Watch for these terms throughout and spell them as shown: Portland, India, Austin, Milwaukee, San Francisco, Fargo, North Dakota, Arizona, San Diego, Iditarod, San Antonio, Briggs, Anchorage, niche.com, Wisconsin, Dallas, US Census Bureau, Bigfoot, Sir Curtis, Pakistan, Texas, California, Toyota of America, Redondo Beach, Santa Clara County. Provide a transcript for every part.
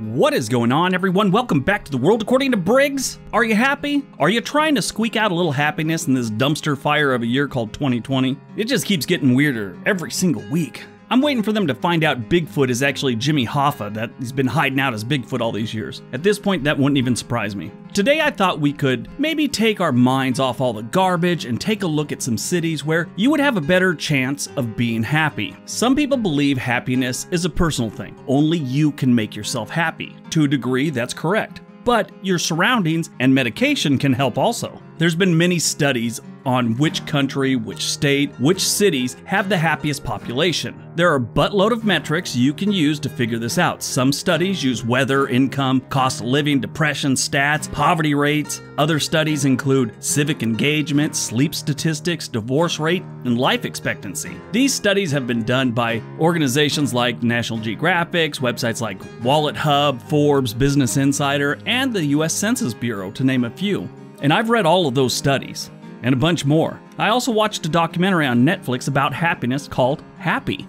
What is going on, everyone? Welcome back to the world according to Briggs. Are you happy? Are you trying to squeak out a little happiness in this dumpster fire of a year called 2020? It just keeps getting weirder every single week. I'm waiting for them to find out Bigfoot is actually Jimmy Hoffa, that he's been hiding out as Bigfoot all these years. At this point, that wouldn't even surprise me. Today, I thought we could maybe take our minds off all the garbage and take a look at some cities where you would have a better chance of being happy. Some people believe happiness is a personal thing. Only you can make yourself happy. To a degree, that's correct. But your surroundings and medication can help also. There's been many studies on which country, which state, which cities have the happiest population. There are a buttload of metrics you can use to figure this out. Some studies use weather, income, cost of living, depression stats, poverty rates. Other studies include civic engagement, sleep statistics, divorce rate, and life expectancy. These studies have been done by organizations like National Geographic, websites like WalletHub, Forbes, Business Insider, and the US Census Bureau, to name a few. And I've read all of those studies, and a bunch more. I also watched a documentary on Netflix about happiness called Happy,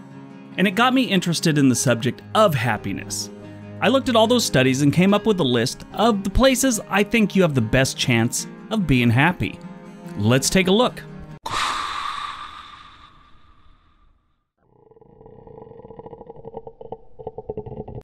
and it got me interested in the subject of happiness. I looked at all those studies and came up with a list of the places I think you have the best chance of being happy. Let's take a look.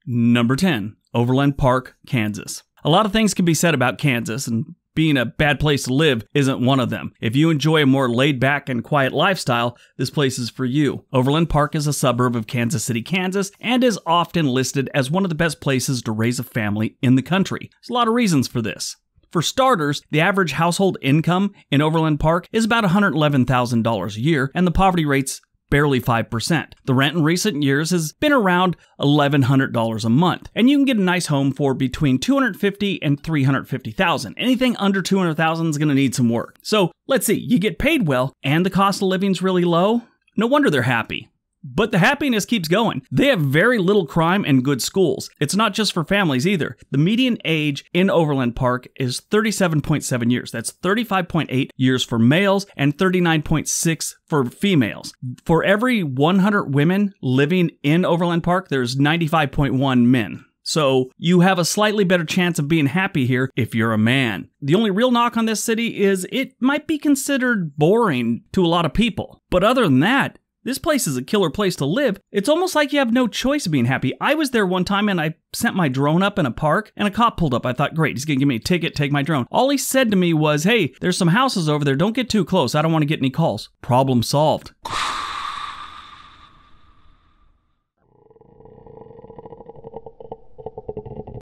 Number 10, Overland Park, Kansas. A lot of things can be said about Kansas, and being a bad place to live isn't one of them. If you enjoy a more laid-back and quiet lifestyle, this place is for you. Overland Park is a suburb of Kansas City, Kansas, and is often listed as one of the best places to raise a family in the country. There's a lot of reasons for this. For starters, the average household income in Overland Park is about $111,000 a year, and the poverty rate's barely 5%. The rent in recent years has been around $1,100 a month, and you can get a nice home for between $250,000 and $350,000. Anything under $200,000 is going to need some work. So let's see, you get paid well, and the cost of living's really low. No wonder they're happy. But the happiness keeps going. They have very little crime and good schools. It's not just for families either. The median age in Overland Park is 37.7 years. That's 35.8 years for males and 39.6 for females. For every 100 women living in Overland Park, there's 95.1 men. So you have a slightly better chance of being happy here if you're a man. The only real knock on this city is it might be considered boring to a lot of people. But other than that, this place is a killer place to live. It's almost like you have no choice of being happy. I was there one time and I sent my drone up in a park and a cop pulled up. I thought, great, he's gonna give me a ticket, take my drone. All he said to me was, hey, there's some houses over there. Don't get too close. I don't want to get any calls. Problem solved.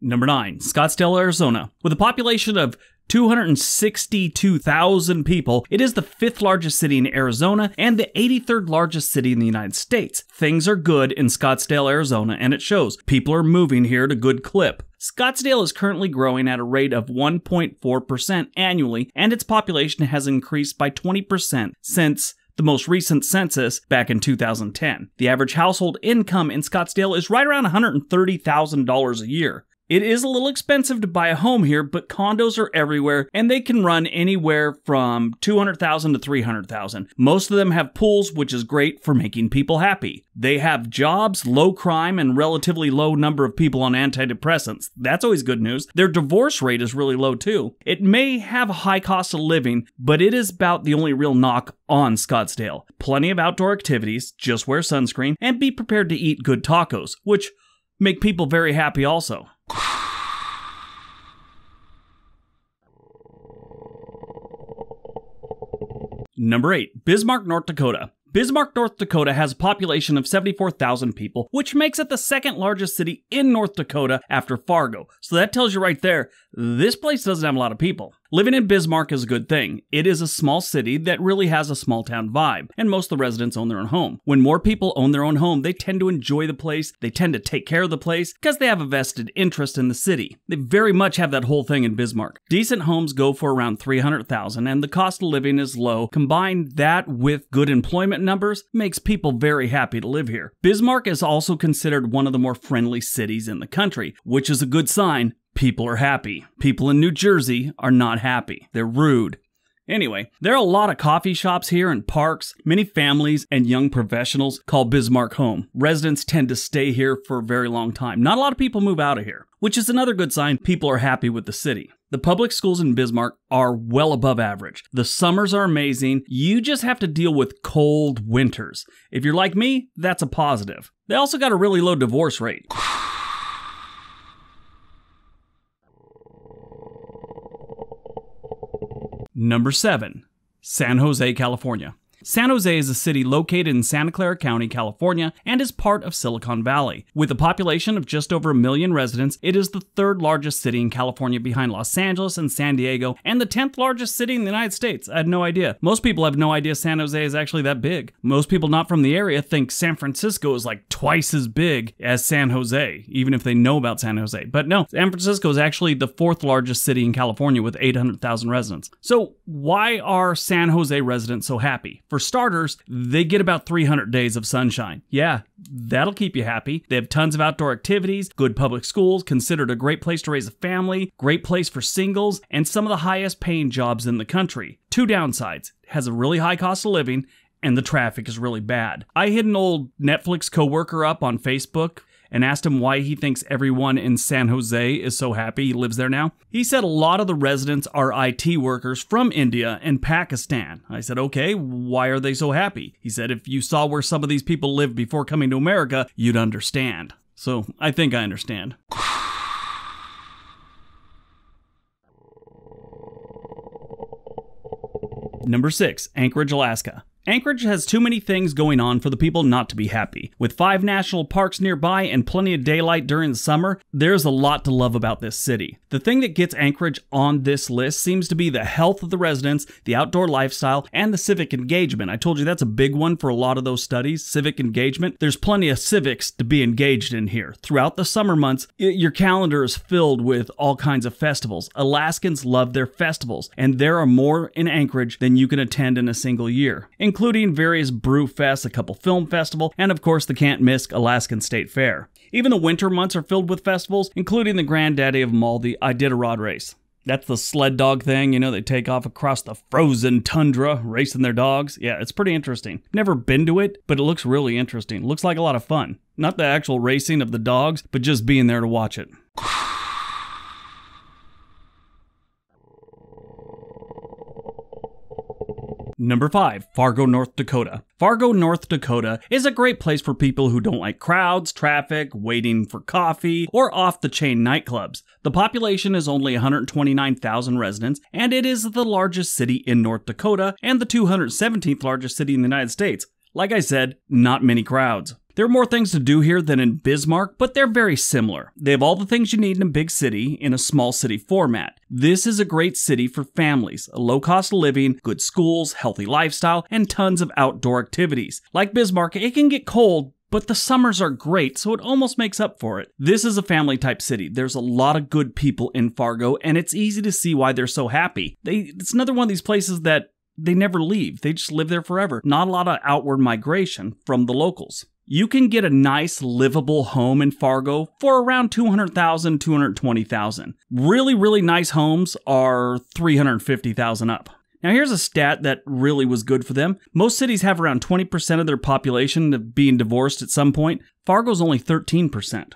Number 9, Scottsdale, Arizona. With a population of 262,000 people, it is the 5th largest city in Arizona and the 83rd largest city in the United States. Things are good in Scottsdale, Arizona, and it shows. People are moving here at a good clip. Scottsdale is currently growing at a rate of 1.4% annually, and its population has increased by 20% since the most recent census back in 2010. The average household income in Scottsdale is right around $130,000 a year. It is a little expensive to buy a home here, but condos are everywhere, and they can run anywhere from $200,000 to $300,000. Most of them have pools, which is great for making people happy. They have jobs, low crime, and relatively low number of people on antidepressants. That's always good news. Their divorce rate is really low, too. It may have a high cost of living, but it is about the only real knock on Scottsdale. Plenty of outdoor activities, just wear sunscreen, and be prepared to eat good tacos, which make people very happy also. Number 8, Bismarck, North Dakota. Bismarck, North Dakota has a population of 74,000 people, which makes it the 2nd largest city in North Dakota after Fargo. So that tells you right there, this place doesn't have a lot of people. Living in Bismarck is a good thing. It is a small city that really has a small town vibe, and most of the residents own their own home. When more people own their own home, they tend to enjoy the place, they tend to take care of the place, because they have a vested interest in the city. They very much have that whole thing in Bismarck. Decent homes go for around $300,000, and the cost of living is low. Combine that with good employment numbers, makes people very happy to live here. Bismarck is also considered one of the more friendly cities in the country, which is a good sign. People are happy. People in New Jersey are not happy. They're rude. Anyway, there are a lot of coffee shops here and parks. Many families and young professionals call Bismarck home. Residents tend to stay here for a very long time. Not a lot of people move out of here, which is another good sign people are happy with the city. The public schools in Bismarck are well above average. The summers are amazing. You just have to deal with cold winters. If you're like me, that's a positive. They also got a really low divorce rate. Number 7. San Jose, California. San Jose is a city located in Santa Clara County, California, and is part of Silicon Valley. With a population of just over a million residents, it is the third largest city in California behind Los Angeles and San Diego, and the 10th largest city in the United States. I had no idea. Most people have no idea San Jose is actually that big. Most people not from the area think San Francisco is like twice as big as San Jose, even if they know about San Jose. But no, San Francisco is actually the 4th largest city in California with 800,000 residents. So why are San Jose residents so happy? For starters, they get about 300 days of sunshine. Yeah, that'll keep you happy. They have tons of outdoor activities, good public schools, considered a great place to raise a family, great place for singles, and some of the highest paying jobs in the country. Two downsides: it has a really high cost of living, and the traffic is really bad. I hit an old Netflix coworker up on Facebook and asked him why he thinks everyone in San Jose is so happy. He lives there now. He said a lot of the residents are IT workers from India and Pakistan. I said, okay, why are they so happy? He said, if you saw where some of these people lived before coming to America, you'd understand. So I think I understand. Number 6, Anchorage, Alaska. Anchorage has too many things going on for the people not to be happy. With 5 national parks nearby and plenty of daylight during the summer, there's a lot to love about this city. The thing that gets Anchorage on this list seems to be the health of the residents, the outdoor lifestyle, and the civic engagement. I told you that's a big one for a lot of those studies, civic engagement. There's plenty of civics to be engaged in here. Throughout the summer months, your calendar is filled with all kinds of festivals. Alaskans love their festivals, and there are more in Anchorage than you can attend in a single year, including various brew fests, a couple film festival, and of course the can't miss Alaskan State Fair. Even the winter months are filled with festivals, including the granddaddy of them all, the Iditarod race. That's the sled dog thing, you know, they take off across the frozen tundra racing their dogs. Yeah, it's pretty interesting. Never been to it, but it looks really interesting. Looks like a lot of fun. Not the actual racing of the dogs, but just being there to watch it. Number 5, Fargo, North Dakota. Fargo, North Dakota is a great place for people who don't like crowds, traffic, waiting for coffee, or off-the-chain nightclubs. The population is only 129,000 residents, and it is the largest city in North Dakota and the 217th largest city in the United States. Like I said, not many crowds. There are more things to do here than in Bismarck, but they're very similar. They have all the things you need in a big city in a small city format. This is a great city for families, a low cost of living, good schools, healthy lifestyle, and tons of outdoor activities. Like Bismarck, it can get cold, but the summers are great, so it almost makes up for it. This is a family type city. There's a lot of good people in Fargo, and it's easy to see why they're so happy. It's another one of these places that they never leave. They just live there forever. Not a lot of outward migration from the locals. You can get a nice, livable home in Fargo for around $200,000, $220,000. Really, really nice homes are $350,000 up. Now here's a stat that really was good for them. Most cities have around 20% of their population being divorced at some point. Fargo's only 13%.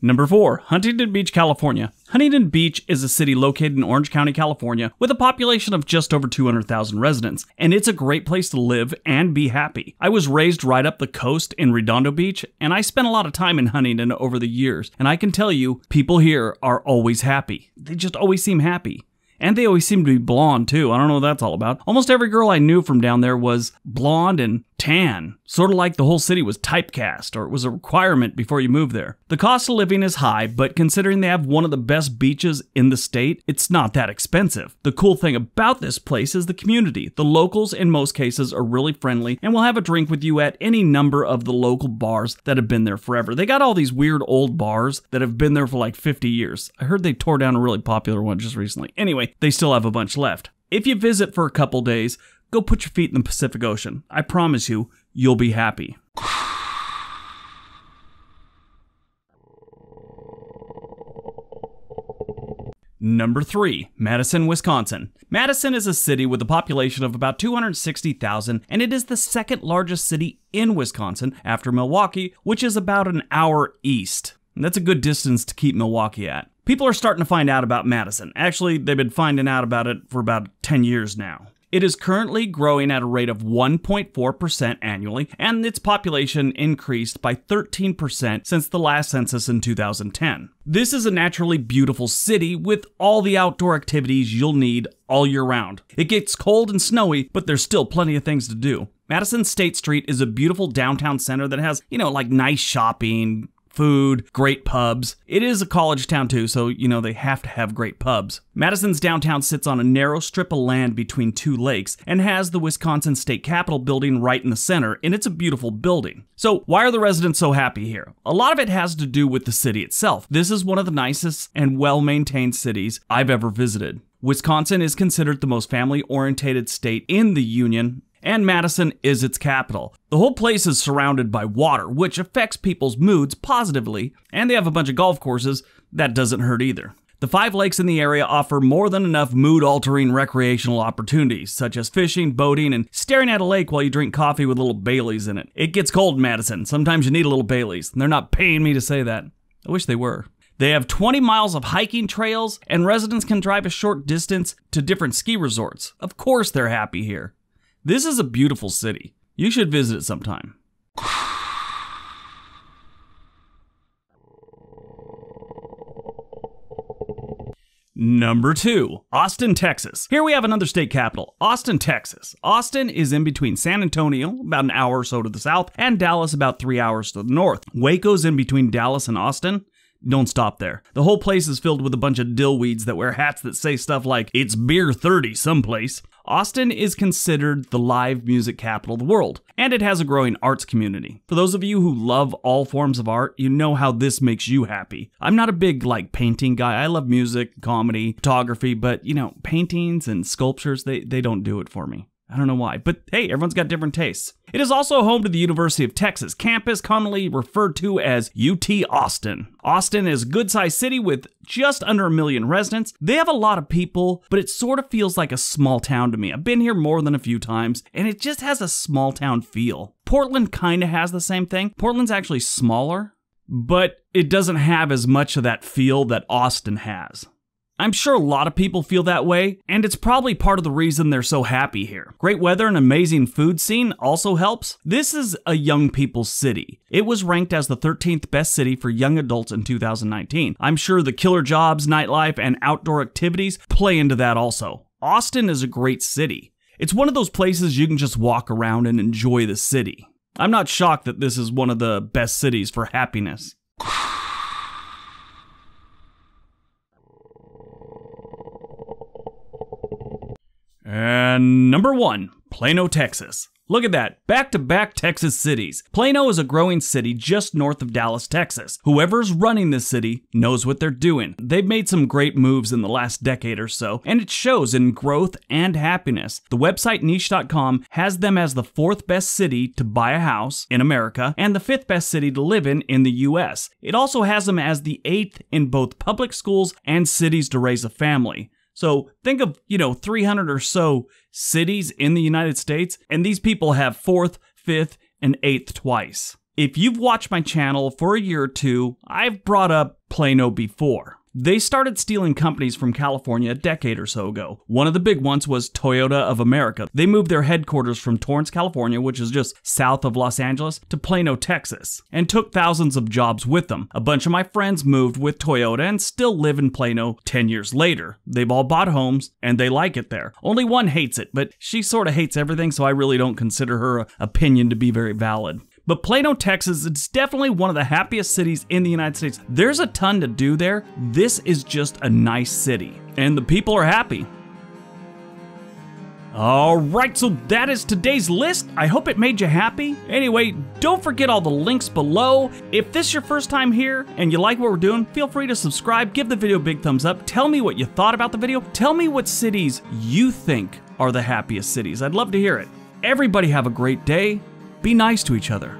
Number 4, Huntington Beach, California. Huntington Beach is a city located in Orange County, California, with a population of just over 200,000 residents, and it's a great place to live and be happy. I was raised right up the coast in Redondo Beach, and I spent a lot of time in Huntington over the years, and I can tell you, people here are always happy. They just always seem happy. And they always seem to be blonde, too. I don't know what that's all about. Almost every girl I knew from down there was blonde and tan. Sort of like the whole city was typecast, or it was a requirement before you moved there. The cost of living is high, but considering they have one of the best beaches in the state, it's not that expensive. The cool thing about this place is the community. The locals, in most cases, are really friendly and will have a drink with you at any number of the local bars that have been there forever. They got all these weird old bars that have been there for like 50 years. I heard they tore down a really popular one just recently. Anyway, they still have a bunch left. If you visit for a couple days, go put your feet in the Pacific Ocean. I promise you, you'll be happy. Number 3. Madison, Wisconsin. Madison is a city with a population of about 260,000, and it is the second largest city in Wisconsin after Milwaukee, which is about an hour east. And that's a good distance to keep Milwaukee at. People are starting to find out about Madison. Actually, they've been finding out about it for about 10 years now. It is currently growing at a rate of 1.4% annually, and its population increased by 13% since the last census in 2010. This is a naturally beautiful city with all the outdoor activities you'll need all year round. It gets cold and snowy, but there's still plenty of things to do. Madison State Street is a beautiful downtown center that has, like nice shopping, food, great pubs. It is a college town too, so they have to have great pubs. Madison's downtown sits on a narrow strip of land between two lakes and has the Wisconsin State Capitol building right in the center, and it's a beautiful building. So why are the residents so happy here? A lot of it has to do with the city itself. This is one of the nicest and well-maintained cities I've ever visited. Wisconsin is considered the most family-oriented state in the union, and Madison is its capital. The whole place is surrounded by water, which affects people's moods positively, and they have a bunch of golf courses. That doesn't hurt either. The five lakes in the area offer more than enough mood-altering recreational opportunities, such as fishing, boating, and staring at a lake while you drink coffee with little Baileys in it. It gets cold in Madison. Sometimes you need a little Baileys. They're not paying me to say that. I wish they were. They have 20 miles of hiking trails, and residents can drive a short distance to different ski resorts. Of course they're happy here. This is a beautiful city. You should visit it sometime. Number 2, Austin, Texas. Here we have another state capital, Austin, Texas. Austin is in between San Antonio, about an hour or so to the south, and Dallas, about 3 hours to the north. Waco's in between Dallas and Austin. Don't stop there. The whole place is filled with a bunch of dillweeds that wear hats that say stuff like, "It's beer 30 someplace." Austin is considered the live music capital of the world, and it has a growing arts community. For those of you who love all forms of art, you know how this makes you happy. I'm not a big, painting guy. I love music, comedy, photography, but, paintings and sculptures, they don't do it for me. I don't know why, but hey, everyone's got different tastes. It is also home to the University of Texas campus, commonly referred to as UT Austin. Austin is a good-sized city with just under 1 million residents. They have a lot of people, but it sort of feels like a small town to me. I've been here more than a few times, and it just has a small town feel. Portland kind of has the same thing. Portland's actually smaller, but it doesn't have as much of that feel that Austin has. I'm sure a lot of people feel that way, and it's probably part of the reason they're so happy here. Great weather and amazing food scene also helps. This is a young people's city. It was ranked as the 13th best city for young adults in 2019. I'm sure the killer jobs, nightlife, and outdoor activities play into that also. Austin is a great city. It's one of those places you can just walk around and enjoy the city. I'm not shocked that this is one of the best cities for happiness. And number 1, Plano, Texas. Look at that, back-to-back Texas cities. Plano is a growing city just north of Dallas, Texas. Whoever's running this city knows what they're doing. They've made some great moves in the last decade or so, and it shows in growth and happiness. The website niche.com has them as the 4th best city to buy a house in America and the 5th best city to live in the US. It also has them as the 8th in both public schools and cities to raise a family. So think of, 300 or so cities in the United States, and these people have 4th, 5th, and 8th twice. If you've watched my channel for a year or two, I've brought up Plano before. They started stealing companies from California a decade or so ago. One of the big ones was Toyota of America. They moved their headquarters from Torrance, California, which is just south of Los Angeles, to Plano, Texas, and took thousands of jobs with them. A bunch of my friends moved with Toyota and still live in Plano 10 years later. They've all bought homes, and they like it there. Only one hates it, but she sort of hates everything, so I really don't consider her opinion to be very valid. But Plano, Texas, it's definitely one of the happiest cities in the United States. There's a ton to do there. This is just a nice city, and the people are happy. All right, so that is today's list. I hope it made you happy. Anyway, don't forget all the links below. If this is your first time here and you like what we're doing, feel free to subscribe, give the video a big thumbs up, tell me what you thought about the video, tell me what cities you think are the happiest cities. I'd love to hear it. Everybody have a great day. Be nice to each other.